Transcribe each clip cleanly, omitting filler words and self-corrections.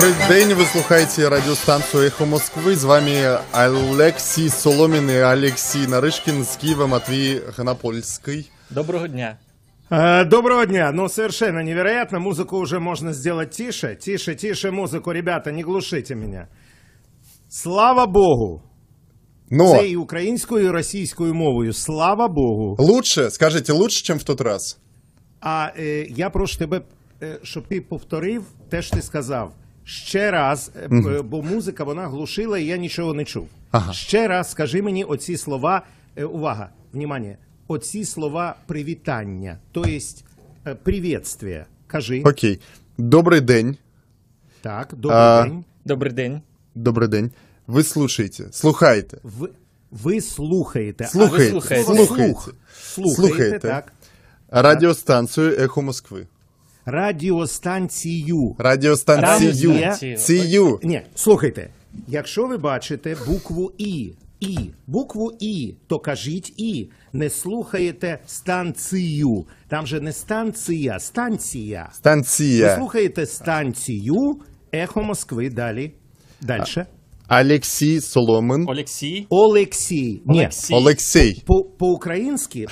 Добрий день, ви слухаєте радіостанцію «Ехо Москви». З вами Олексій Соломін і Олексій Наришкін з Києва, Матвій Ханапольський. Доброго дня. Доброго дня. Ну, совершенно невероятно. Музыку уже можно сделать тише. Тише, тише музыку, ребята, не глушите меня. Слава Богу. Но... Це і українською, і російською мовою. Слава Богу. Лучше, скажите, лучше, чем в тот раз. А я прошу тебе, щоб ти повторив те, що ти сказав. Ще раз, бо музика, вона глушила, і я нічого не чув. Ага. Ще раз скажи мені оці слова, увага, внимание, оці слова привітання, тобто приветствие. Кажи. Окей. Добрий день. Так, добрий день. Добрий день. Добрий день. Ви слухаєте. Слухайте. Ви слухаєте. Слухаєте. Слухаєте, так. Радіостанцію «Ехо Москви». Радіостанцію. Радіостанцію. Ні, слухайте. Якщо ви бачите букву «і», букву «і», то кажіть «і». Не слухаєте станцію. Там же не станція, станція. Станція. Ви слухаєте станцію «Ехо Москви». Далі. Дальше. Олексій Соломін. Олексій? Олексій. Ні. Олексій. По-українськи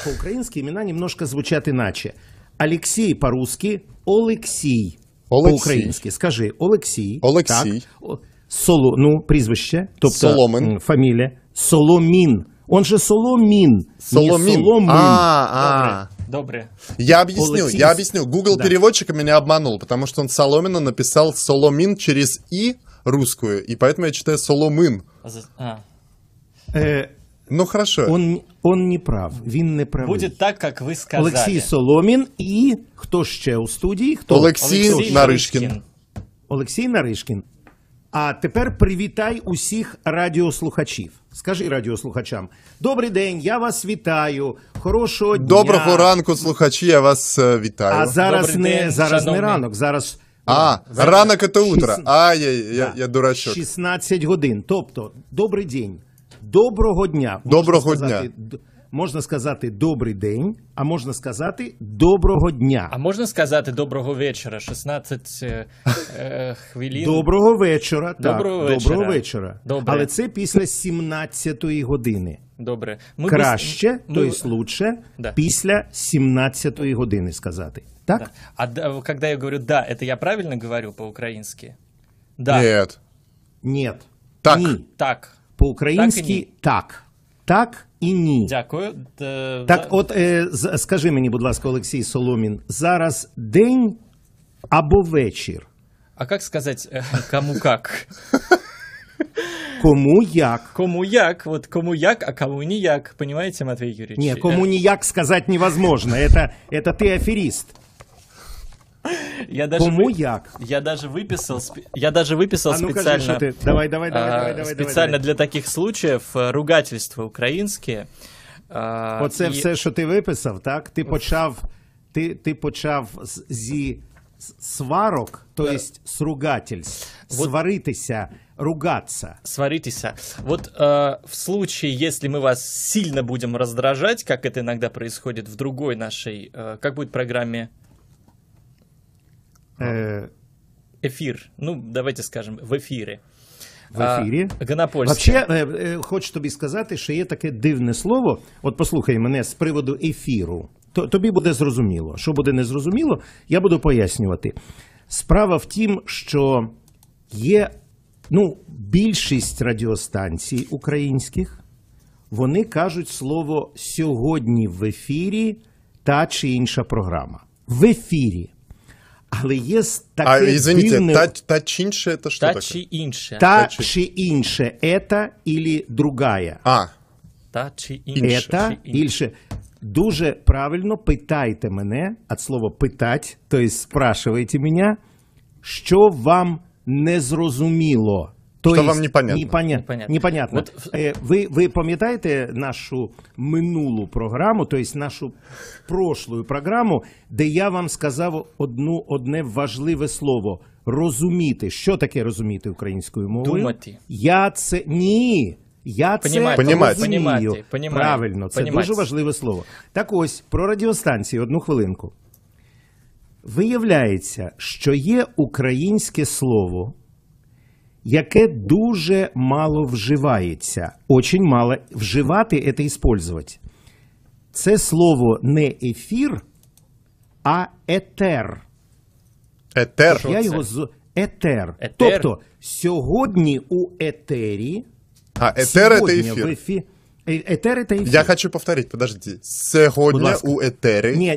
імена немножко звучать іначе. Олексій по-русски, Олексій по-українськи. Скажи, Олексій. Олексій. Ну, прізвище, тобто фамілія. Соломін. Он же Соломін. Соломін. А-а-а. Добре. Я объясню. Google-переводчик меня обманул, потому что он Соломина написал Соломін через «и» русскую, и поэтому я читаю Соломін. Ну, хорошо. Он не прав. Він не правий. Буде так, як ви сказали. Олексій Соломін і хто ще у студії? Олексій Наришкін. Олексій Наришкін. А тепер привітай усіх радіослухачів. Скажи радіослухачам. Добрий день, я вас вітаю. Хорошого дня. Доброго ранку, слухачі, я вас вітаю. А зараз не ранок, зараз... А, ранок – це утро. Я дурачок. 16 годин. Тобто, добрий день. Доброго дня. Доброго дня. Можна сказати «добрий день», а можна сказати «доброго дня». А можна сказати «доброго вечора», 16 хвилин. Доброго вечора, так. Доброго вечора. Але це після 17-ї години. Добре. Краще, тобто лучше, після 17-ї години сказати. Так? А коли я говорю «да», це я правильно говорю по-українськи? Нет. Нет. Так. Так. По-українськи «так». Так і «ні». Дякую. Так от, скажи мені, будь ласка, Олексій Соломін, зараз день або вечір? А як сказати кому як? Кому як? Кому як, вот кому як, а кому ніяк, понимаете, Матвей Юрьевич? Не, кому ніяк сказать невозможно, это ты аферист. Кому як? Я даже выписал специально для таких случаев ругательства украинские. Оце все, що ти виписав, так? Ти почав зі сварок, тобто з ругательств. Сваритися, ругаться. Сваритися. Вот в случае, если мы вас сильно будем раздражать, как это иногда происходит в другой нашей, как будет в программе... Эфир. Ну, давайте скажем, в эфире. В эфире. Гонопольська. Вообще, хочу тобі сказати, що є таке дивне слово. От послухай мене з приводу ефіру. Тобі буде зрозуміло. Що буде незрозуміло, я буду пояснювати. Справа в тім, що є, ну, більшість радіостанцій українських, вони кажуть слово «сьогодні в ефірі» та чи інша програма. В ефірі. Але є таке дивне... Извините, та чи інше – це що таке? Та чи інше. Та чи інше – це або другая. А. Та чи інше. Це інше. Дуже правильно питайте мене, від слова «питать», тобто спрашивайте мене, що вам не зрозуміло. Що вам непонятно. Непонятно. Ви пам'ятаєте нашу минулу програму, тобто нашу прошлую програму, де я вам сказав одне важливе слово – розуміти. Що таке розуміти українською мовою? Думати. Я це... Ні! Я це розумію. Правильно, це дуже важливе слово. Так ось, про радіостанції, одну хвилинку. Виявляється, що є українське слово – яке дуже мало вживається. Очень мало. Вживати – це використовувати. Це слово не ефір, а етер. Етер? Я його з... Етер. Етер. Тобто, сьогодні у етері... А, етер – це ефір. Етер – це ефір. Я хочу повторити, подожди. Сьогодні у етері...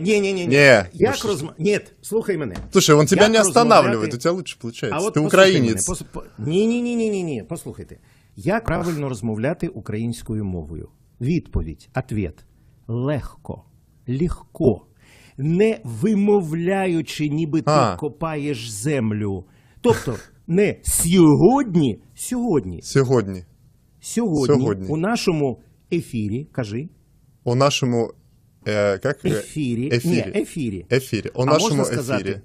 Нет, слухай мене. Слушай, он тебя не останавливает, у тебя лучше получается. Вот ты українець. Ні-ні-ні, послухайте. Як правильно розмовляти українською мовою? Відповідь, ответ. Легко, легко. Не вимовляючи, ніби ти копаєш землю. Тобто, не сьогодні, сьогодні. Сьогодні. Сьогодні. У нашому ефірі, кажи. У нашому, як? Ефірі. Ефірі. Ефірі. У нашому ефірі.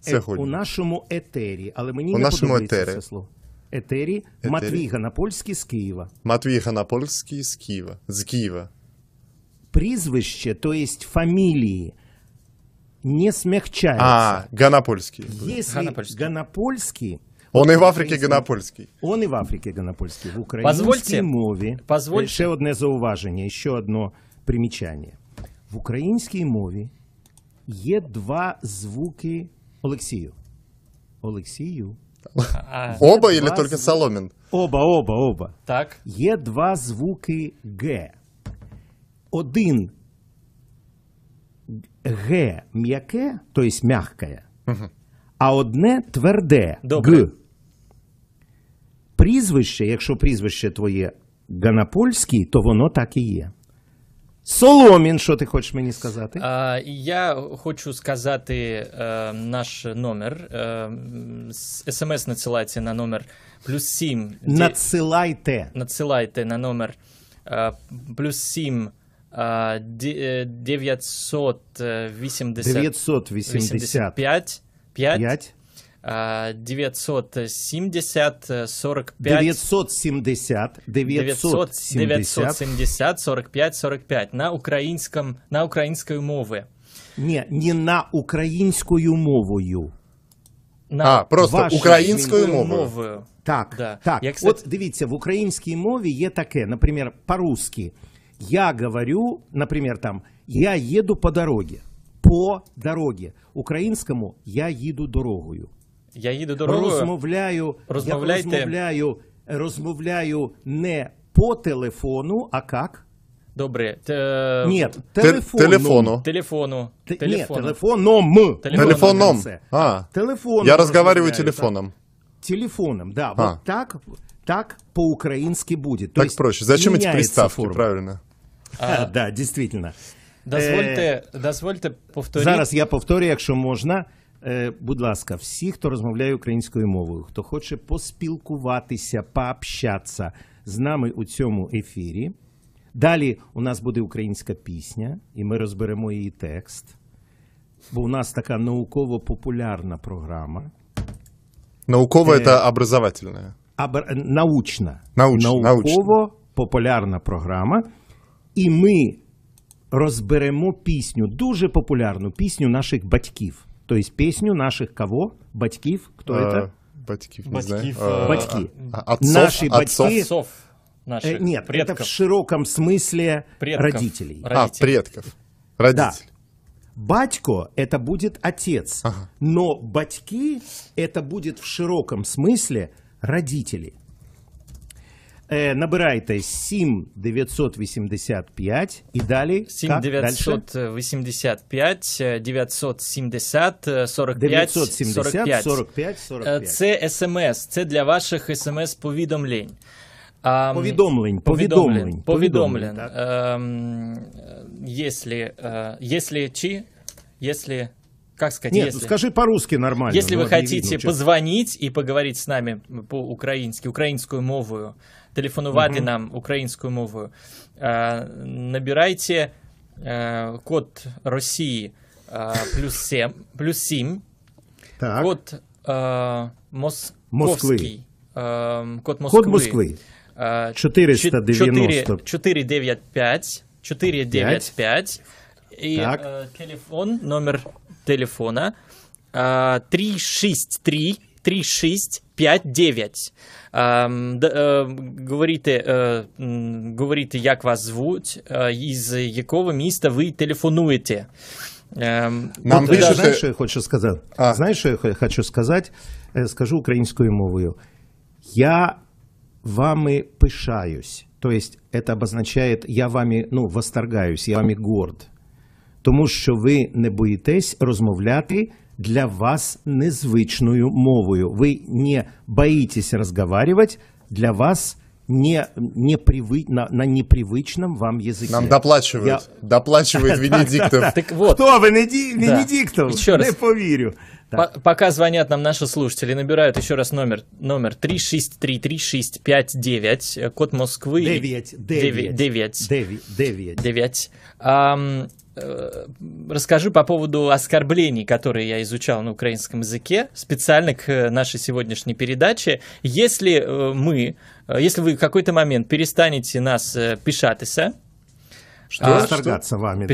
Сьогодні. У нашому етері. Але мені не подобається це слово. Етері. Матвій Ганапольський з Києва. Матвій Ганапольський з Києва. З Києва. Прізвище, то есть фамілії, не смягчается. А, Ганапольский. Если Ганапольский. Ганапольский, он и в Африке Ганапольский. Он и в Африке Ганапольский. В украинской мове. Позвольте. Еще одно зауважение, еще одно примечание. В украинской мове есть два звуки Олексію. Олексію. Оба или только Соломин? Оба. Так. Есть два звуки Г. Один Г м'яке, то есть мягкое, а одне тверде, Г. Прізвище, якщо прізвище твоє Ганапольський, то воно так і є. Соломін, що ти хочеш мені сказати? Я хочу сказати наш номер. СМС надсилайте на номер +7. Надсилайте. Надсилайте на номер +7. 970 45 на українською мовою. Ні, не на українською мовою. А, просто українською мовою. Так, так. От дивіться, в українській мові є таке, наприклад, по-русски. Я говорю, например, там, я еду по дороге. По дороге. Украинскому я еду дорогою. Я еду дорогою. Розмовляю не по телефону, а как? Добре. Нет, телефону. Телефону. Нет, телефоном. Телефоном. Я разговариваю телефоном. Телефоном, да. Вот так по-украински будет. Так проще. Зачем эти приставки, правильно? Да, дійсно. Дозвольте повторити. Зараз я повторю, якщо можна. Будь ласка, всі, хто розмовляє українською мовою, хто хоче поспілкуватися, пообщатися з нами у цьому ефірі. Далі у нас буде українська пісня, і ми розберемо її текст. Бо у нас така науково-популярна програма. Наукова – це образовательна. Научна. Науково-популярна програма. І ми розберемо пісню, дуже популярну пісню наших батьків. Тобто пісню наших кого? Батьків? Хто це? Батьків, не знаю. Батьки. Наші батьки. Ні, це в широкому смислі родителей. А, предків. Родитель. Батько – це буде отець. Но батьки – це буде в широкому смислі родителі. Набирайте 7-985 і далі. 7-985-970-45-45. Це смс, це для ваших смс-повідомлень. Повідомлень. Якщо... Как сказать, нет, если, скажи по-русски нормально. Если вы хотите позвонить и поговорить с нами по-украински, украинскую мову, телефонувати нам украинскую мову, набирайте код России +7, код московский, код Москвы 495, и телефон, номер телефона 363 365 5-9. Говорите, як вас звуть, із якого міста ви телефонуєте. Нам пишуть... Знаєш, що я хочу сказати? Знаєш, що я хочу сказати? Скажу українською мовою. Я вами пишаюсь. Тобто, це означає, я вами, ну, восторгаюсь, я вами горд. Тому що ви не боїтесь розмовляти для вас незвичною мовою. Вы не боитесь разговаривать, для вас на непривычном вам языке. Нам доплачивают. Доплачивает Венедиктов. Кто Венедиктов? Не поверю. Пока звонят нам наши слушатели, набирают еще раз номер 363-3659, код Москвы. 9. Расскажу по поводу оскорблений, которые я изучал на украинском языке, специально к нашей сегодняшней передаче. Если вы в какой-то момент перестанете нас пишатися, восторгаться вами,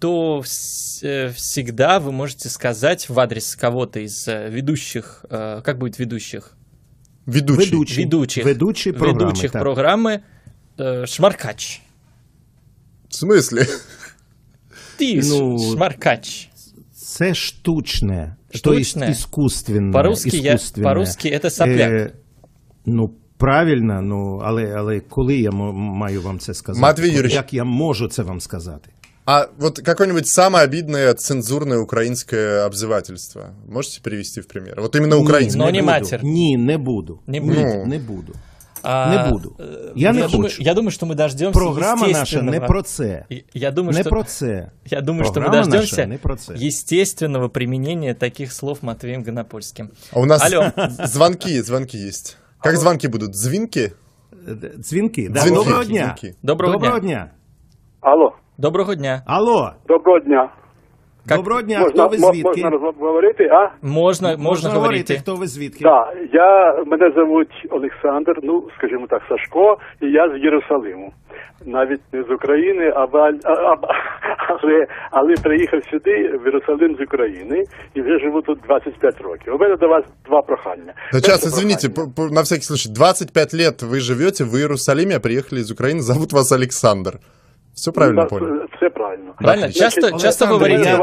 то всегда вы можете сказать в адрес кого-то из ведущих, как будет ведущих? Ведущих программы «Шмаркач». В смысле? Ты шмаркач. Це штучное, то есть искусственное. По-русски это сопляк. Ну, правильно, але коли я маю вам це сказати? Як я можу це вам сказати? А вот какое-нибудь самое обидное цензурное украинское обзывательство можете привести в пример? Вот именно украинское. Но не матер. Не, не буду. Не буду. Не буду. Я думаю, что мы дождемся. Программа наша не про це. Я думаю, что мы дождемся естественного применения таких слов Матвеем Гонопольским. А у нас звонки есть. Как звонки будут? Звинки? Звинки. Доброго дня. Доброго дня. Алло. Доброго дня. Алло. Доброго дня. Доброго дня, хто ви звідки? Можна говорити, а? Можна говорити, хто ви звідки? Так, мене звуть Олександр, ну, скажімо так, Сашко, і я з Єрусалиму. Навіть не з України, але приїхав сюди, в Єрусалим з України, і вже живу тут 25 років. У мене до вас два прохання. Сейчас, извините, на всякий случай, 25 лет ви живете в Єрусалимі, а приїхали з України, зовут вас Олександр. Все правильно понял? Все правильно. Правильно. Часто говорите,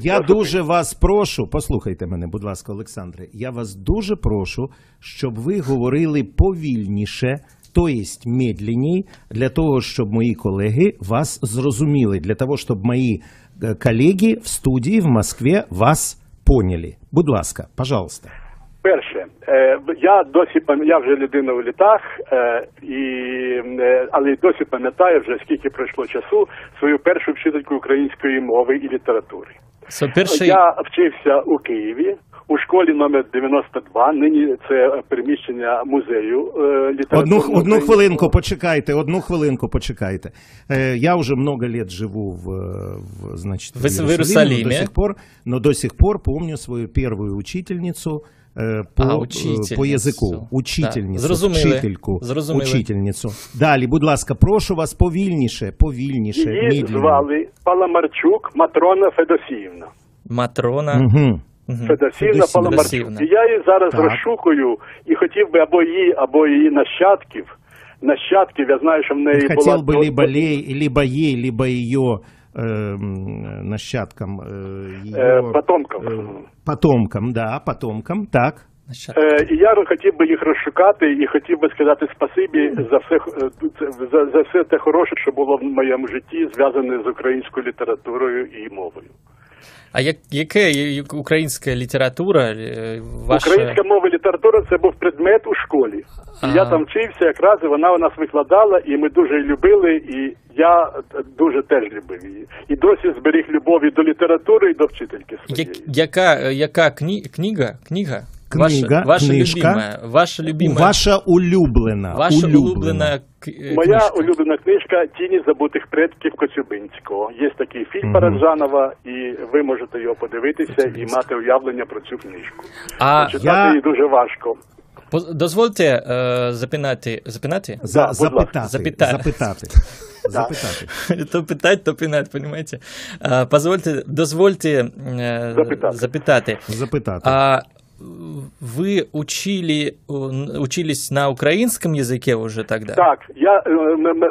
я дуже вас прошу, послухайте мене, будь ласка, Олександре, я вас дуже прошу, щоб ви говорили повільніше, тобто медленній, для того, щоб мої колеги вас зрозуміли, для того, щоб мої колеги в студії в Москві вас поняли. Будь ласка, пожалуйста. Перше, я вже людина у літах, але досі пам'ятаю вже, скільки пройшло часу, свою першу вчительку української мови і літератури. Я вчився у Києві, у школі номер 92, нині це приміщення музею літератури. Одну хвилинку, почекайте. Я вже багато років живу в Єрусалимі, але до сих пор пам'ятаю свою першу вчительницю, по язику. Учительницю. Далі, будь ласка, прошу вас повільніше. Її звали Паламарчук Матрона Федосіївна. Федосіївна Паламарчук. І я її зараз розшукую і хотів би або її нащадків, я знаю, що в неї була... Хотів би либо її, либо її... нащадкам его... Потомкам, так. І я хотів би їх розшукати і хотів би сказати спасибі за все те хороше, що було в моєму житті, зв'язане з українською літературою і мовою. А яка українська література? Українська мова і література – це був предмет у школі. Я там вчився якраз, і вона у нас викладала, і ми дуже її любили, і я дуже теж любив її. І досі зберіг любові до літератури і до вчительки своєї. Яка книга? Ваша улюблена. Моя улюблена книжка «Тіні забутих предків» Коцюбинського. Є такий фільм Параджанова, і ви можете його подивитися і мати уявлення про цю книжку. Читати її дуже важко. Дозвольте запинати. Запитати. То пінать, розумієте? Дозвольте запитати. Вы учились на українському язикі вже тоді? Так,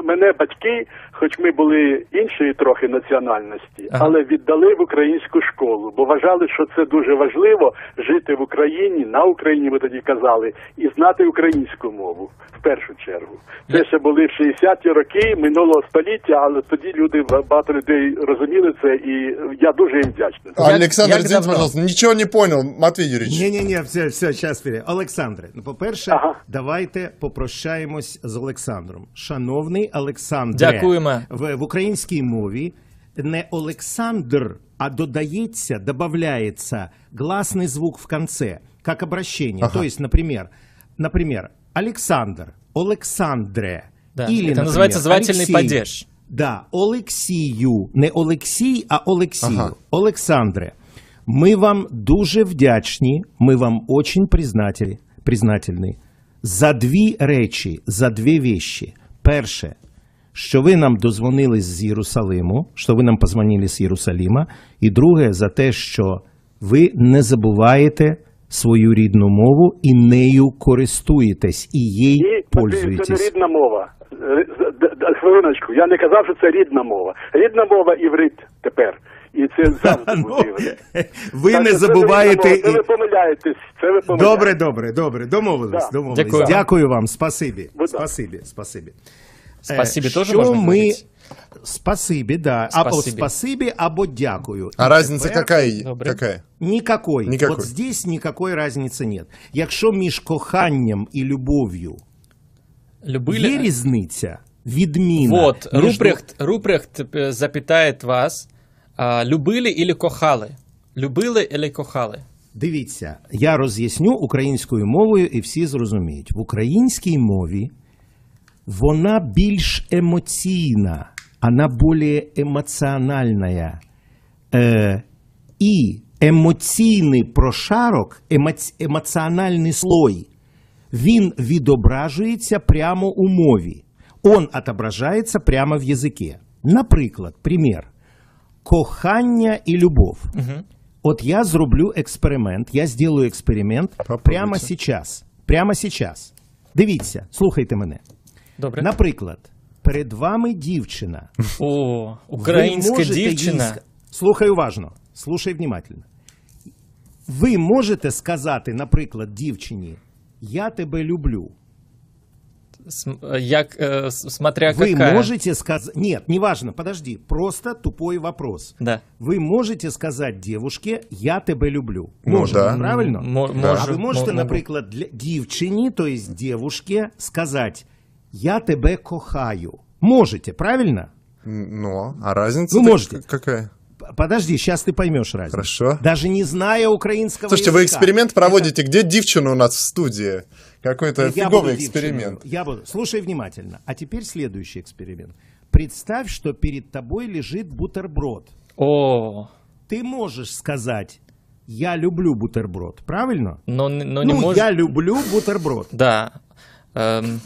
мене батьки, хоч ми були іншої трохи національності, але віддали в українську школу, бо вважали, що це дуже важливо жити в Україні, на Україні, ми тоді казали, і знати українську мову, в першу чергу. Це ще були 60-ті роки минулого століття, але тоді люди, багато людей розуміли це, і я дуже їм вдячний. Олександр, извините, пожалуйста, нічого не понял, Матвій Юрійович. Ні, все, час вірю. Олександре, по-перше, давайте попрощаємось з Олександром. Шановний Олександре. Дякуємо. В українській мові не Олександр, а додається, добавляється гласний звук в кінці, як обращення. Тобто, наприклад, Олександр, Олександре. Це називається звательний падеж. Да, Олексію. Не Олексій, а Олексію. Олександре. Мы вам дуже вдячні, мы вам очень признательны за дві речі, за дві вещи. Перше, що ви нам дозвонились з Єрусалиму, що ви нам позвонили з Єрусалима. І друге, за те, що ви не забуваєте свою рідну мову і нею користуєтесь, і їй пользуєтесь. Це не рідна мова. Хвилиночку, я не казав, що це рідна мова. Рідна мова іврит тепер. І це завжди буде. Ви не забуваєте... Це ви помиляєтесь. Добре. Домовились. Дякую вам. Спасибі. Спасибі теж можна говорити? Спасибі, да. Або спасибі, або дякую. А разниця яка? Нікакої. От здесь никакой разницы нет. Якщо між коханням і любов'ю є різниця, відміна... Вот, Рупрехт запитає вас... Любили или кохали? Любили или кохали? Дивіться, я роз'ясню українською мовою і всі зрозуміють. В українській мові вона більш емоційна, вона більш емоціональна. І емоційний прошарок, емоціональний слой, він відображується прямо у мові. Он відображається прямо в язикі. Наприклад, пример. Кохання і любов. От я зроблю експеримент, я зроблю експеримент прямо зараз. Прямо зараз. Дивіться, слухайте мене. Добре. Наприклад, перед вами дівчина. О, українська дівчина. Слухай уважно, слухай внимательно. Ви можете сказати, наприклад, дівчині, я тебе люблю. Смотря какая. Вы можете сказать... Нет, неважно, подожди, просто тупой вопрос. Да. Вы можете сказать девушке, я тебя люблю. Можно, правильно? А вы можете, например, девчине, то есть девушке, сказать, я тебя кохаю. Можете, правильно? Ну, а разница какая? Подожди, сейчас ты поймешь разницу. Хорошо. Даже не зная украинского языка. Слушайте, вы эксперимент проводите, где девчина у нас в студии? Какой-то фиговый эксперимент. Слушай внимательно. А теперь следующий эксперимент. Представь, что перед тобой лежит бутерброд. О. Ты можешь сказать, я люблю бутерброд, правильно? Ну, я люблю бутерброд. Да.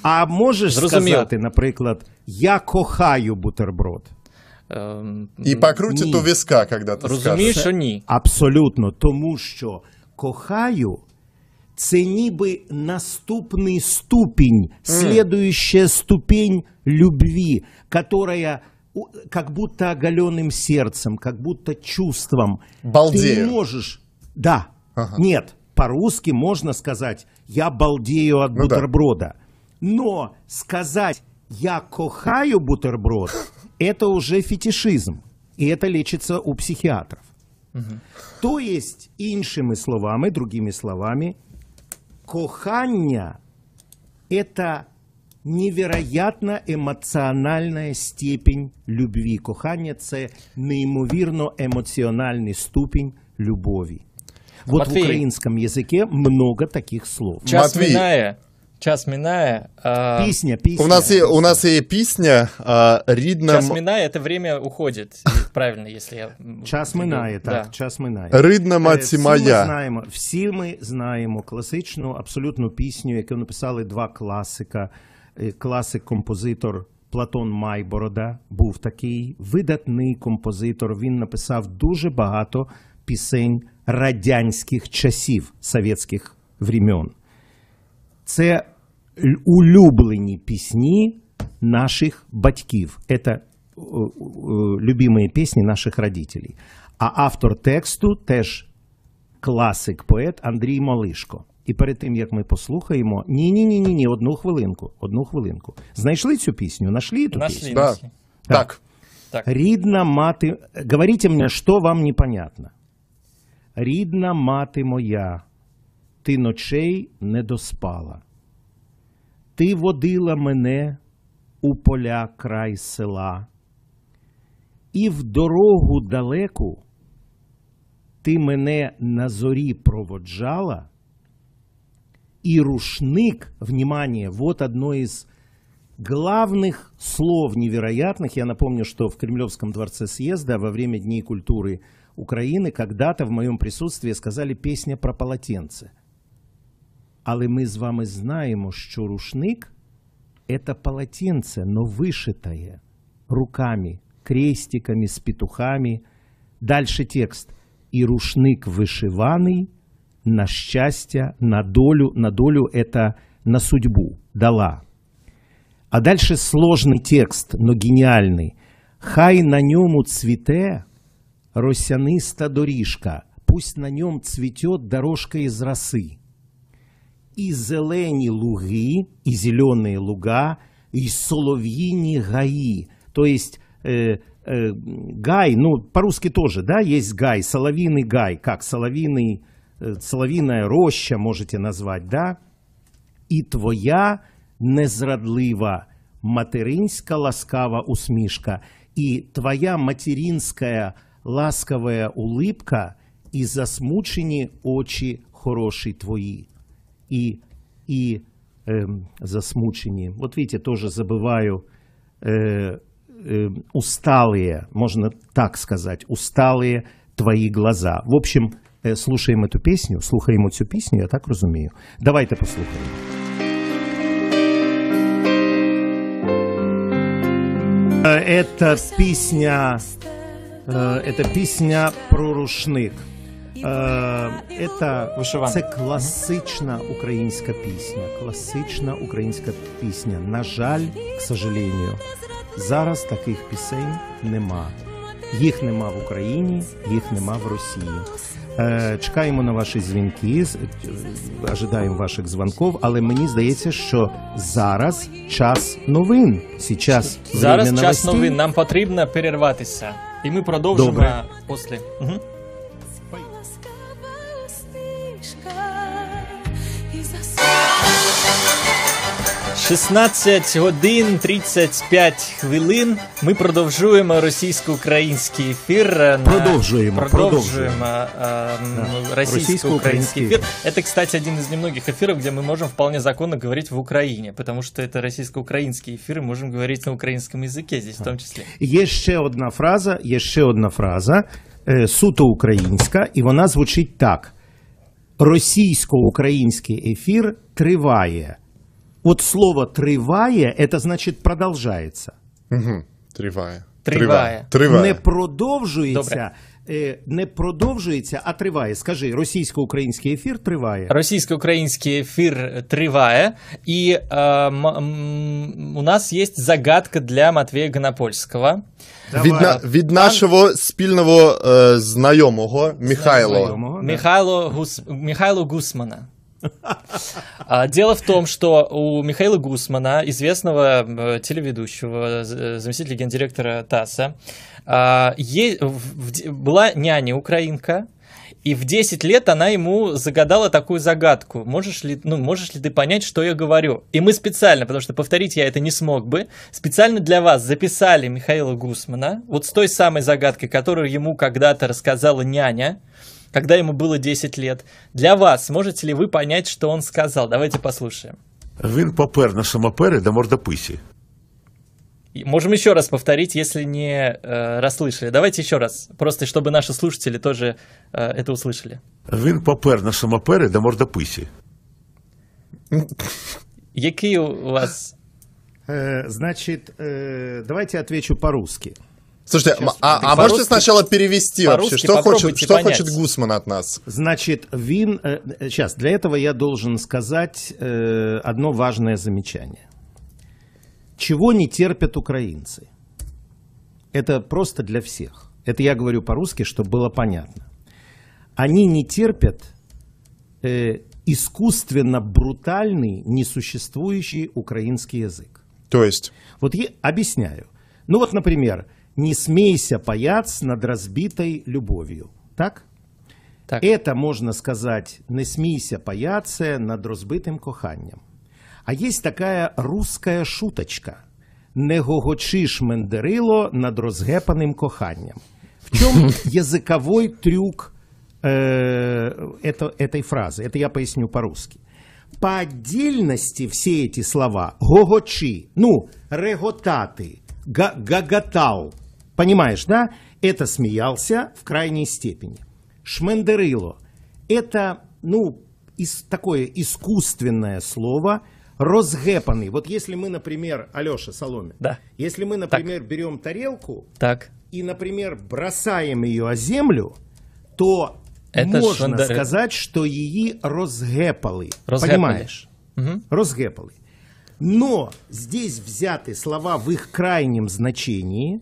А можешь сказать, например, я кохаю бутерброд. І покрутить до візка, коли ти скажеш. Розумієш, що ні. Абсолютно, тому що кохаю – це ніби наступний ступінь, слідуюча ступінь любви, яка як будто оголеним серцем, як будто чувством. Балдею. Ти не можеш. Да. Ні, по-русски можна сказати «я балдею від бутерброда». Но сказати «я кохаю бутерброд» это уже фетишизм, и это лечится у психиатров. То есть, другими словами, кохання – это невероятно эмоциональная степень любви. Кохання – це неймовірно емоціональний ступінь любові. Вот в українському язикі много таких слов. Час минає. Час миная. Песня. У нас и песня рідна. Час миная, это время уходит. Правильно, если я... Час минає, так, да. Час минає. Рідна маці моя. Всі ми знаємо класичну, абсолютну пісню, яку написали два класика. Класик-композитор Платон Майборода був такий видатний композитор. Він написав дуже багато пісень радянських часів, совєтських времен. Це улюблені пісні наших батьків. Це любимые песни наших родителей. А автор тексту теж класик-поет Андрій Малишко. І перед тим, як ми послухаємо... Ні-ні-ні, одну хвилинку. Знайшли цю пісню? Нашли эту песню? Да. Так. Рідна мати... Говорите мне, что вам непонятно. Рідна мати моя, ти ночей не доспала. Ти водила мене у поля край села. І в дорогу далеку ти мене на зорі проводжала, і рушник, внимание, вот одно из главных слов невероятных. Я напомню, что в Кремлевском дворце съезда во время Дней культуры Украины когда-то в моем присутствии сказали «песня про полотенце». Але ми з вами знаємо, що рушник – это полотенце, но вышитое руками, крестиками, с петухами. Дальше текст. И рушник вышиваный на счастье, на долю это на судьбу дала. А дальше сложный текст, но гениальный. Хай на нем цвете росяниста дорожка, пусть на нем цветет дорожка из росы. И зелени луги, и зеленые луга, и соловьини гаи. То есть гай, ну, по-русски тоже, да, есть гай, как соловиная роща можете назвать, да? И твоя незрадлива материнська ласкава усмішка, и твоя материнская ласковая улыбка, и засмучені очі хороші твої, и засмучені. Вот видите, тоже забываю... усталые, можно так сказать, усталые твои глаза. В общем, слушаем эту песню, я так разумею. Давайте послушаем. Это песня про рушник. Це класична українська пісня. На жаль, к сожалению, зараз таких пісень нема. Їх нема в Україні, їх нема в Росії. Чекаємо на ваші дзвінки, очікуємо ваших дзвінків, але мені здається, що зараз час новин. Нам потрібно перерватися. І ми продовжимо після. Годин 16:35. Ми продовжуємо російсько-український ефір. Російсько-український ефір. Это, кстати, один из немногих эфиров, где мы можем вполне законно говорить в Украине, потому что это российско-украинские эфиры, можем говорить на украинском языке здесь в том числе. Є ще одна фраза, суто українська, і вона звучить так. Російсько-український ефір триває. Вот слово «триває» – это значит «продолжается». Триває. Не продовжується, а триває. Скажи, російсько-український ефір триває. Російсько-український ефір триває. И у нас есть загадка для Матвея Гонопольского. Від нашого спільного знайомого Михайло Гусмана. Дело в том, что у Михаила Гусмана, известного телеведущего, заместителя гендиректора ТАССа, была няня-украинка, и в 10 лет она ему загадала такую загадку. Можешь ли ты понять, что я говорю? И мы специально, потому что повторить я это не смог бы, специально для вас записали Михаила Гусмана, вот с той самой загадкой, которую ему когда-то рассказала няня, когда ему было 10 лет. Для вас, можете ли вы понять, что он сказал? Давайте послушаем. Він попер на самопери до мордопыси. Можем еще раз повторить, если не расслышали. Давайте еще раз, просто чтобы наши слушатели тоже это услышали. Він попер на самопери до мордопыси. Какие у вас? Значит, давайте отвечу по-русски. Слушайте, сейчас, а можете сначала перевести вообще, что хочет Гусман от нас? Значит, сейчас, для этого я должен сказать одно важное замечание. Чего не терпят украинцы? Это просто для всех. Это я говорю по-русски, чтобы было понятно. Они не терпят искусственно брутальный, несуществующий украинский язык. То есть? Вот я объясняю. Ну вот, например... «Не смейся, паяц, над разбитой любовью». Так? Так. Это можно сказать «не смейся, паяце, над розбитым коханням». А есть такая русская шуточка «Не гогочиш, мендерило, над розгепанным коханням». В чем языковой трюк этой фразы? Это я поясню по-русски. По отдельности все эти слова «гогочи», ну, «реготаты», «гагатау». Понимаешь, да? Это смеялся в крайней степени. Шмендерило. Это, ну, такое искусственное слово, розгэпанный. Вот если мы, например, Алёша Соломин, да. Если мы, например, так. берем тарелку так. и, например, бросаем ее о землю, то это можно сказать, что ее розгэпали. Понимаешь? Угу. Розгэпали. Но здесь взяты слова в их крайнем значении,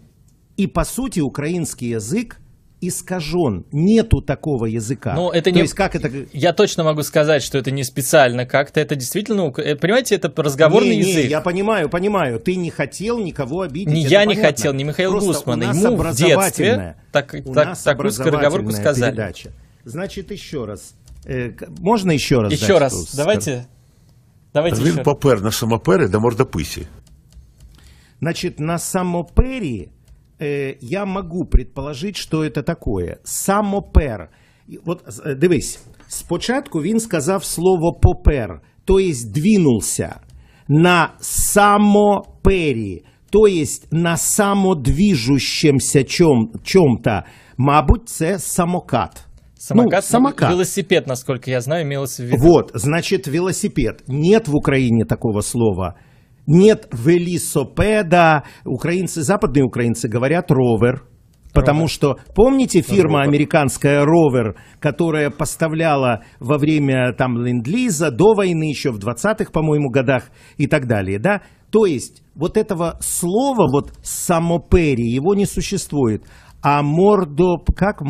и, по сути, украинский язык искажен. Нету такого языка. Но это не... То есть, как это... Я точно могу сказать, что это не специально как-то. Это действительно... Понимаете, это разговорный язык. Я понимаю. Ты не хотел никого обидеть. Я не хотел, не Михаил Гусман. Ему в детстве такую скороговорку сказали. Передача. Значит, еще раз. Можно еще раз? Еще раз. Давайте Він попер на самопери до мордопыси. Значит, на самопери я могу предположить, что это такое. Самопер. Вот, дивись, спочатку він сказав слово попер, то есть двинулся на самопері, то есть на самодвижущемся чем-то. Мабуть, це самокат. Самокат. Велосипед, насколько я знаю, имелось в виду. Вот, значит, велосипед. Нет в Украине такого слова. Нет велисопеда. Украинцы, западные украинцы говорят ровер. Потому что, помните, фирма американская Rover, которая поставляла во время там ленд-лиза, до войны, еще в 20-х, по-моему, годах и так далее, да? То есть, вот этого слова, вот самопери, его не существует. А мордопыся.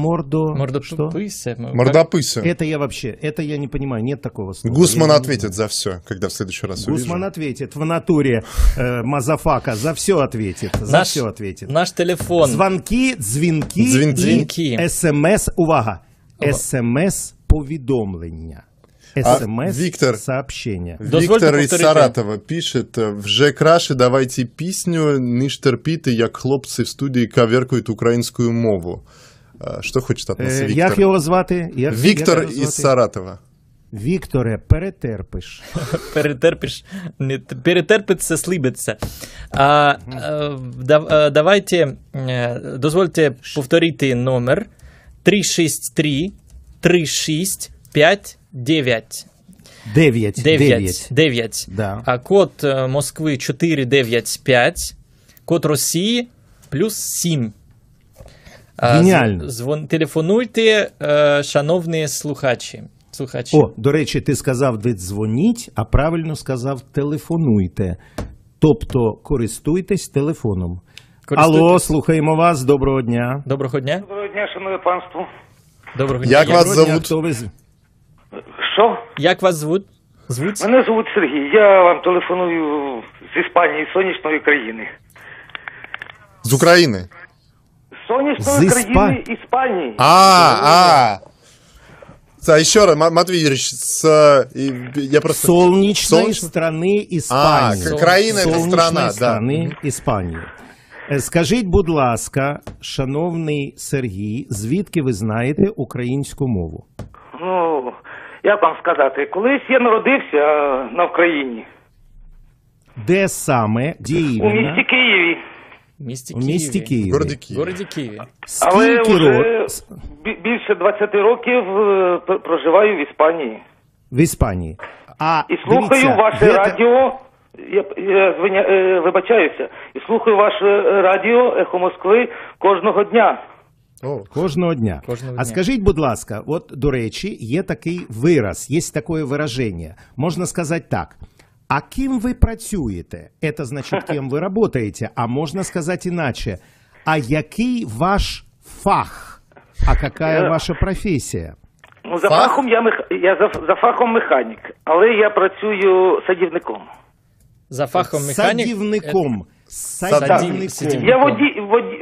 Это я не понимаю, нет такого слова. Гусман ответит за все, когда в следующий раз увидим. Гусман ответит в натуре мазафака, за все ответит, Наш телефон. Звонки, дзвінки, смс, увага, смс-повідомлення. СМС-сообщение. Виктор из Саратова пишет: «Вже краше давайте песню, не штерпите, як хлопцы в студии коверкают украинскую мову». Что хочет от нас Виктор? Як его звати? Виктор из Саратова. Вікторе, перетерпиш. Перетерпиш. Перетерпиться, слибиться. Давайте, дозвольте повторити номер 363 365 9. Да. А код Москвы 495, код России +7. Гениально. Телефонуйте, шановні слухачі. О, до речі, ти сказав дзвоніть, а правильно сказав телефонуйте. Тобто користуйтесь телефоном. Алло, слухаємо вас, доброго дня. Доброго дня. Доброго дня, шановне панство. Доброго дня. Як вас зовут? Що? Як вас звуть? Мене звуть Сергій. Я вам телефоную з Іспанії, сонячної країни. З України? Сонячної країни Іспанії. А ще раз, Матвій Юрійович, я просто... Солнечної країни Іспанії. Країна – це страна, да. Країни Іспанії. Скажіть, будь ласка, шановний Сергій, звідки ви знаєте українську мову? Ну, як вам сказати, колись я народився на Україні, Де саме, де іменно? У місті Києві. В городі Києві. Але вже більше 20 років проживаю в Іспанії. В Іспанії. А, і слухаю ваше радіо, я вибачаюся, і слухаю ваше радіо «Ехо Москви» кожного дня. А скажіть, будь ласка, от, до речі, є такий вираз, є таке вираження. Можна сказати так. А ким ви працюєте? Це значить, ким ви працюєте. А можна сказати інакше. А який ваш фах? А яка ваша професія? Ну, за фахом я механік, але я працюю садівником. За фахом механік? Садівником. Я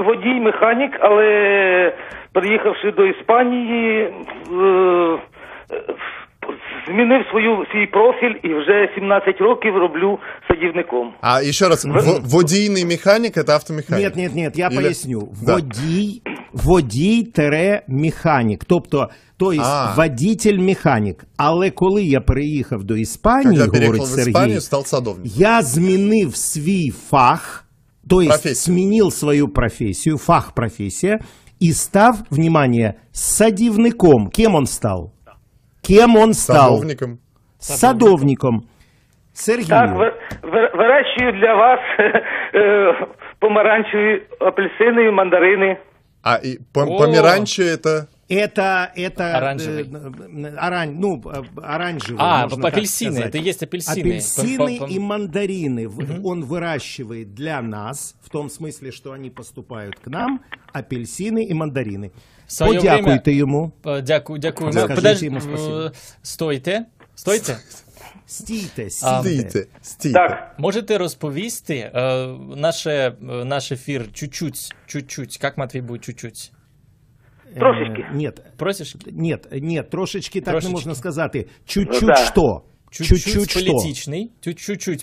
водій-механік, але приїхавши до Іспанії, змінив свій профіль і вже 17 років роблю садівником. А, ще раз, водійний механік – це автомеханік? Ні, я поясню. Водій-механік, тобто водитель-механік. Але коли я переїхав до Іспанії, говорить Сергій, я змінив свій фах, тобто змінив свою професію, фах-професія, і став, внимание, садівником. Ким він став? Садовником. Сергій. Так, вирощую для вас помаранчеві, апельсини, мандарини. А помаранчеві – это? Это оранжевый. Ну, оранжевый. А, апельсины. Это есть апельсины. Апельсины и мандарины он выращивает для нас, в том смысле, что они поступают к нам, апельсины и мандарины. Подякуйте ему. Подождите ему спасибо. Стойте. Стійте. Так, можете розповісти наш ефір чуть-чуть, як Матвій буде чуть-чуть? Трошечки. Нет, трошечки так не можна сказати. Чуть-чуть що? Чуть-чуть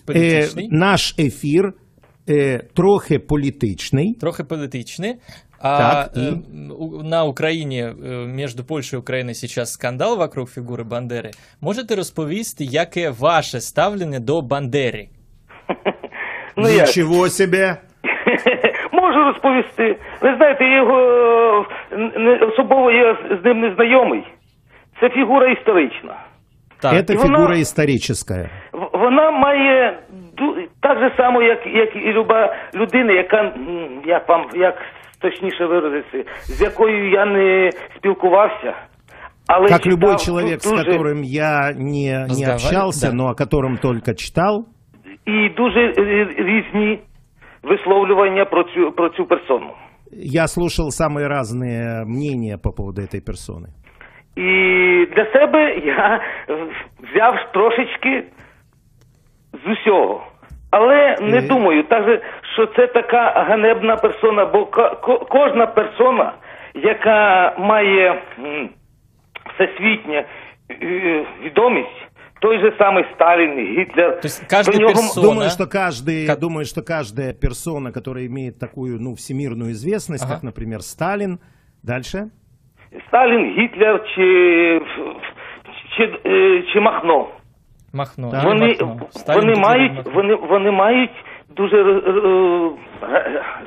політичний. Наш ефір трохи політичний. А на Украине, между Польшей и Украиной сейчас скандал вокруг фигуры Бандери. Можете розповісти, яке ваше ставлення до Бандери? Нічого себе! Можу розповісти. Ви знаєте, особливо я з ним не знайомий. Це фігура історична. Це фігура історична. Вона має так же само, як і люба людина, яка, як точніше виразитися, з якою я не спілкувався. Як любой чоловік, з яким я не общався, але о якому тільки читав. І дуже різні висловлювання про цю персону. Я слухав самі різні мнення по поводу цієї персони. І для себе я взяв трошечки з усього. Але не думаю, що це така ганебна персона, бо кожна персона, яка має всесвітню відомість, той же самий Сталін, Гітлер. Думаю, что каждая персона, которая имеет такую, ну, всемирную известность, как, например, Сталин, дальше? Сталин, Гитлер, чи Махно. Вони мають дуже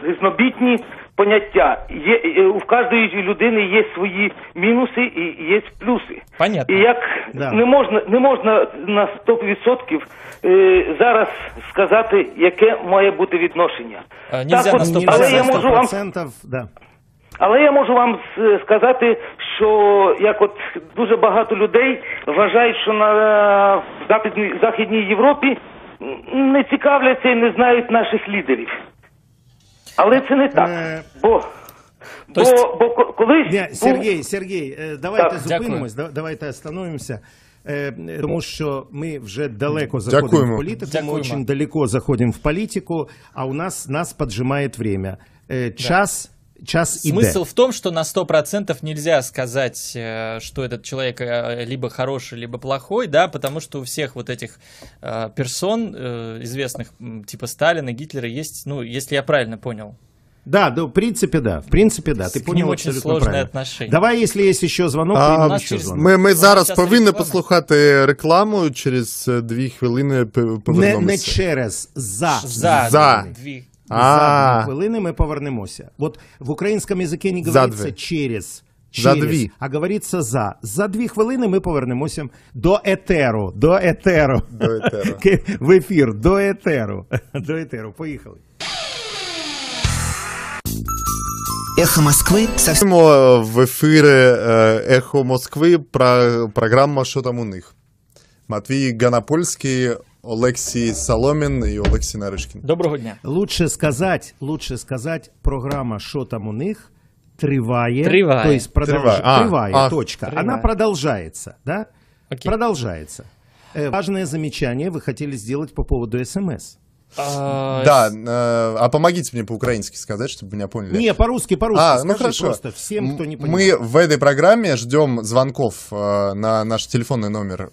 різнобітні поняття. У кожної людини є свої мінуси і є плюси. І як не можна на 100% зараз сказати, яке має бути відношення. Але я можу вам сказати, що як от дуже багато людей вважають, що на Західній Європі не цікавляться і не знають наших лідерів. Але це не так, бо колись... Сергій, давайте зупинимось, давайте остановимося. Тому що ми вже далеко заходимо в політику, ми дуже далеко заходимо в політику, а у нас піджимає время. Час... Смысл в том, что на 100% нельзя сказать, что этот человек либо хороший, либо плохой, да, потому что у всех вот этих персон известных, типа Сталина, Гитлера, есть, ну, если я правильно понял, Да, да, в принципе, да. В принципе, да. Ты понял, очень сложне отношення. Давай, якщо є ще дзвонок, приймемо ще дзвонок. Ми зараз повинні послухати рекламу, через 2 хвилини повернемося. Не через, за 2 хвилини ми повернемося. От в українському язикі не говориться через, а говориться за. За 2 хвилини ми повернемося до етеру. До етеру. В ефір. До етеру. До етеру. Поїхали. «Эхо Москвы». В эфире «Эхо Москвы», программа «Что там у них?». Матвей Ганопольский, Олексій Соломін и Олексій Нарышкин. Доброго дня. Лучше сказать, программа «Что там у них?» триває. То есть триває, точка. Триває. Она продолжается, да? Окей. Продолжается. Важное замечание вы хотели сделать по поводу СМС. Да, а помогите мне по-украински сказать, чтобы меня поняли. Не, по-русски. Ну хорошо. Просто всем, кто не понимает. Мы в этой программе ждем звонков на наш телефонный номер,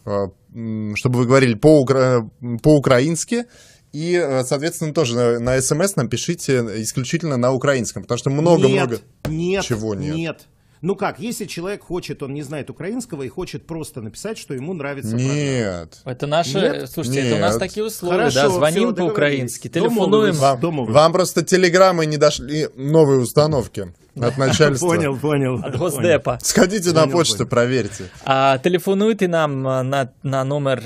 чтобы вы говорили по-украински. И, соответственно, тоже на СМС нам пишите исключительно на украинском, потому что много-много чего нет. Ну как, если человек хочет, он не знает украинского и хочет просто написать, что ему нравится программа. Нет. Это наши, слушайте, это у нас такие условия, хорошо, да, звоним по-украински, телефонуем. Вам просто телеграммы не дошли, новые установки от начальства. Понял. От Госдепа. Сходите на почту, проверьте. Телефонуйте нам на номер...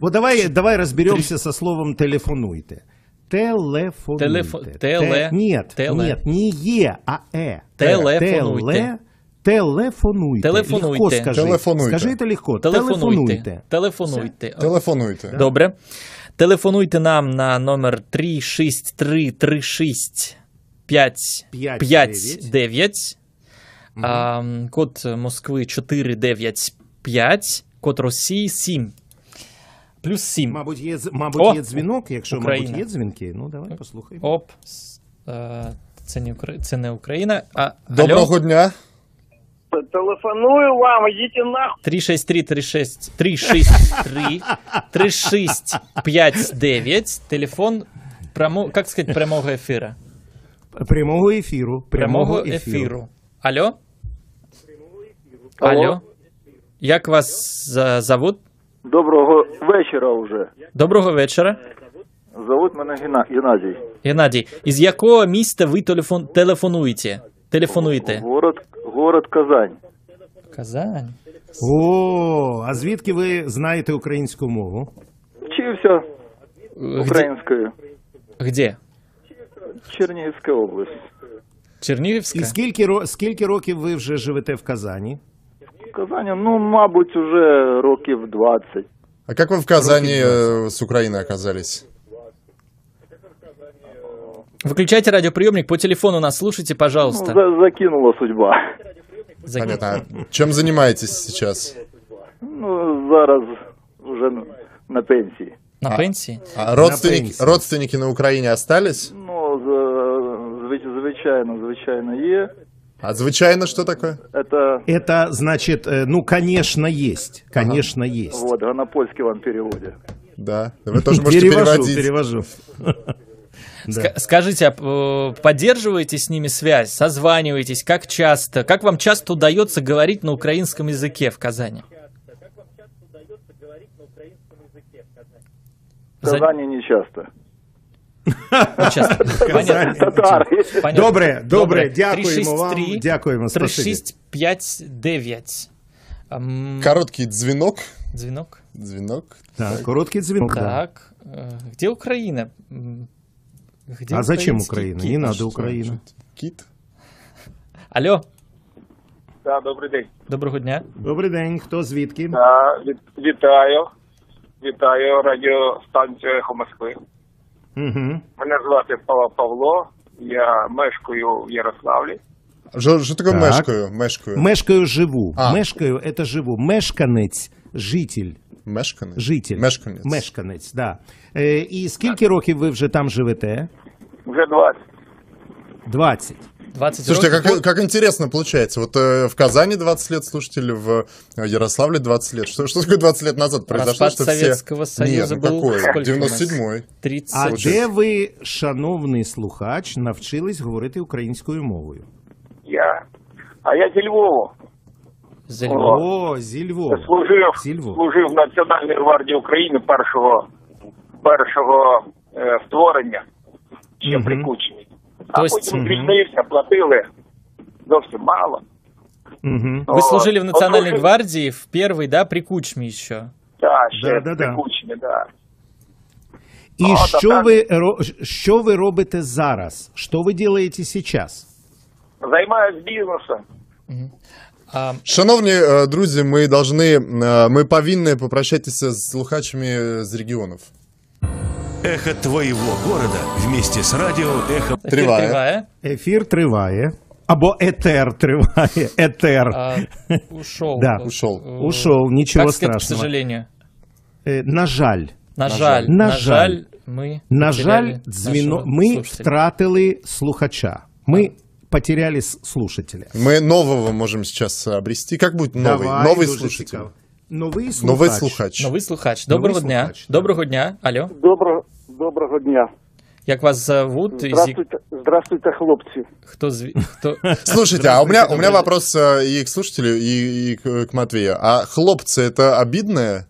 Вот давай разберемся со словом «телефонуйте». Телефонуйте. Нет, не «е», а «э». Телефонуйте. Телефонуйте. Легко скажи. Телефонуйте. Скажи это легко. Телефонуйте. Телефонуйте. Добре. Телефонуйте нам на номер 363-36-559. Код Москви 495. Код Росії 7. Плюс 7. Мабуть, є дзвінок. Якщо, мабуть, є дзвінки, ну давай послухаємо. Оп. Це не Україна. Доброго дня. Телефоную вам, идите нахуй. 363-36-363-3659. Телефон, как сказать, прямого эфира? Прямого эфиру. Алло? Алло? Як вас зовут? Доброго вечера уже. Доброго вечера. Зовут мене Геннадій. Геннадій, із якого міста ви телефонуєте? Город Казань. Казань. О, а звідки ви знаєте українську мову? Вчився українською. Де? Чернігівська область. Чернігівська? І скільки років ви вже живете в Казані? В Казані, ну, мабуть, уже років 20. А як ви в Казані з України оказались? Выключайте радиоприемник, по телефону нас слушайте, пожалуйста. Закинула судьба. Понятно. Чем занимаетесь сейчас? Ну, зараз уже на пенсии. На пенсии? Родственники на Украине остались? Ну, звичайно, есть. А звичайно что такое? Это значит, ну, конечно, есть. Конечно, есть. Вот, Ганопольский вам переводит. Да, вы тоже можете переводить. Перевожу. Да. Скажите, а поддерживаете с ними связь, созваниваетесь, как часто? Как вам часто удается говорить на украинском языке в Казани? В Казани не часто. Понятно. Добре, дякуємо вам. Дякуємо, спасибо. 3659. Короткий дзвінок. Дзвінок. Так, короткий дзвінок. Так, где Украина? А зачем Украина? Не надо Украина. Кит? Алло. Да, добрий день. Доброго дня. Добрий день. Хто звідки? Вітаю радіостанцію «Ехо Москви». Мене звати Павло. Я мешкаю в Ярославлі. Що таке мешкаю? Мешкаю живу. Мешкаю – це живу. Мешканець – житель. Мешканець. Житель. Мешканець, да. І скільки років ви вже там живете? Вже 20. 20 Слушайте, а как интересно получается. Вот в Казани 20 лет слушатели, в Ярославле 20 лет. Что такое 20 лет назад произошло? Распад Советского Союза был какой? 97-й. 30. А де ви, шановний слухач, навчились говорити українською мовою? Я. А я зі Львова. Зі Львова. О, зі Львова. Служив в Національній гвардії України першого створення, ще при Кучмі. А потім звільнився, платили зовсім мало. Ви служили в Національній гвардії в перший, да, при Кучмі ще? Так, ще при Кучмі, так. І що ви робите зараз? Що ви робите зараз? Займаюсь бізнесом. Шановні друзі, ми повинні попрощатися з слухачами з регіонів. Эхо твоего города вместе с радио Эхо... Триває. Эфир триває. Або этер триває. Этер. Ушел. Да, ушел. Ушел, ничего страшного. Сказать, к сожалению. На жаль. На жаль. На жаль. На жаль, мы втратили слухача. Мы потеряли слушателя. Мы нового можем сейчас обрести. Как будет новый? Давай, новый слушатель. Цікаво. Новий слухач. Новий слухач. Доброго дня. Доброго дня. Алло. Доброго дня. Як вас зовут? Здравствуйте, хлопці. Слушайте, а у меня вопрос и к слушателю, и к Матвею. А хлопцы это обидное?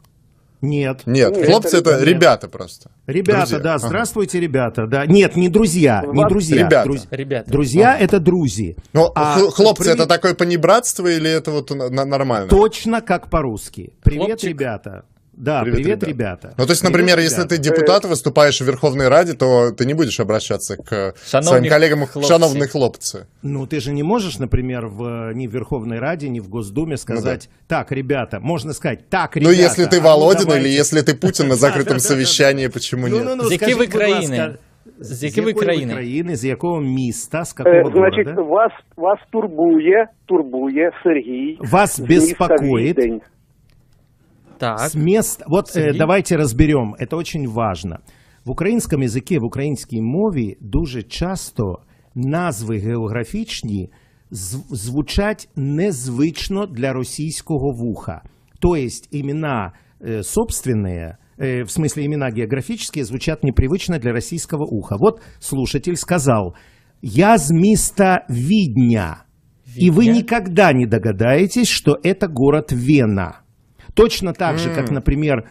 Нет. Нет, хлопцы это ребята просто. Ребята, да. Здравствуйте, ребята. Да. Нет, не друзья. Не друзья. Ребята. Друзья это друзи. Хлопцы это такое понебратство или это вот нормально? Точно как по-русски. Привет, ребята. Да, привет, ребята. Ну, то есть, например, если ты депутат, выступаешь в Верховной Раде, то ты не будешь обращаться к своим коллегам «шановные хлопцы». Ну, ты же не можешь, например, ни в Верховной Раде, ни в Госдуме сказать «так, ребята». Можно сказать «так, ребята». Ну, если ты Володин или если ты Путин на закрытом совещании, почему нет? З якої країни? З якої країни? З якого міста? З якого города? Значить, вас турбує Сергій. Вас беспокоит. Так. С мест... Вот давайте разберем, это очень важно. В українському язикі, в українській мові дуже часто назви географічні звучать незвично для російського вуха. Тобто імена собственні, в смысле імена географічні, звучать непривично для російського уха. Вот слушатель сказав, я з міста Відня, і ви ніколи не догадаєтесь, що це город Вена. Точно так же, как, например,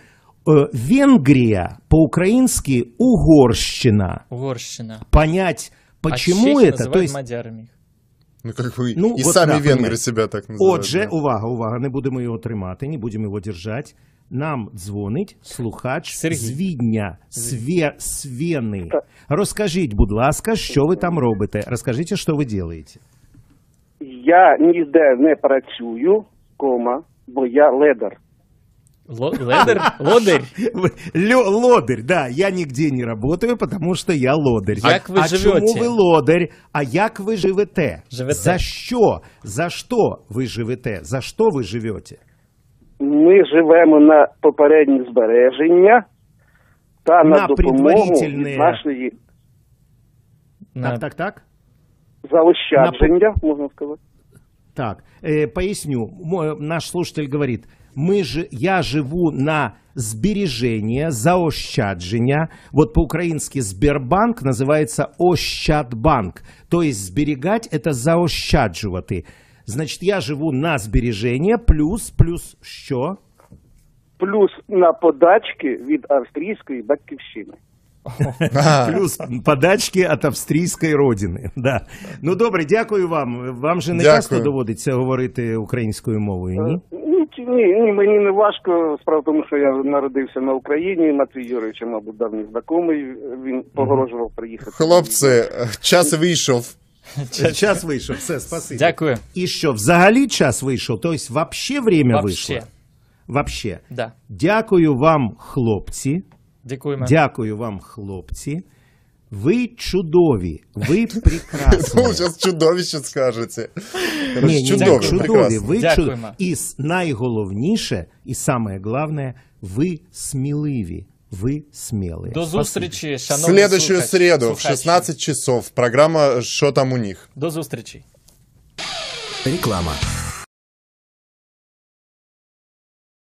Венгрия, по-украински Угорщина. Угорщина. Понять, почему это. То есть... мадярами. Ну, как вы ну, и вот сами да, венгры себя так называют. Отже, да. увага, не будем его тримати, не будем его держать. Нам дзвонить слухач з Відня, з Вени. Розкажіть, будь ласка, що ви там робите. Розкажіть, що ви робите. Я ніде не працюю, бо я ледар. Ледар? Лодырь? Лодырь, да. Я нигде не работаю, потому что я лодырь. А чому ви лодырь? А як ви живете? За що? За що ви живете? За що ви живете? Ми живемо на попереднє збереження та на допомогу від нашої... Так? Заощадження, можна сказати. Так, поясню. Наш слушатель говорит, я живу на сбережение, заощаджение. Вот по-украински Сбербанк называется Ощадбанк. То есть сберегать это заощаджувати. Значит, я живу на сбережение плюс що? Плюс на подачки від австрійської батьківщини. Плюс подачки від австрійської родини. Ну добре, дякую вам. Вам же не часто доводиться говорити українською мовою, ні? Ні, мені не важко. Справа в тому, що я народився на Україні. Матвій Юрійович, мабуть, давній знайомий. Він погрожував приїхати. Хлопці, час вийшов. Час вийшов, все, спасибо. Дякую. І що, взагалі час вийшов? Тобто, взагалі время вийшло? Взагалі. Дякую вам, хлопці. Дякую вам, хлопці. Ви чудові, ви прекрасні. Ну, зараз чудовище скажете. Чудові, ви чудові. І найголовніше, і саме головне, ви сміливі. Вы смелые. До зустрічі, шановні Следующую слухачі. Среду в 16 часов. Программа «Що там у них?». До зустрічі. Реклама.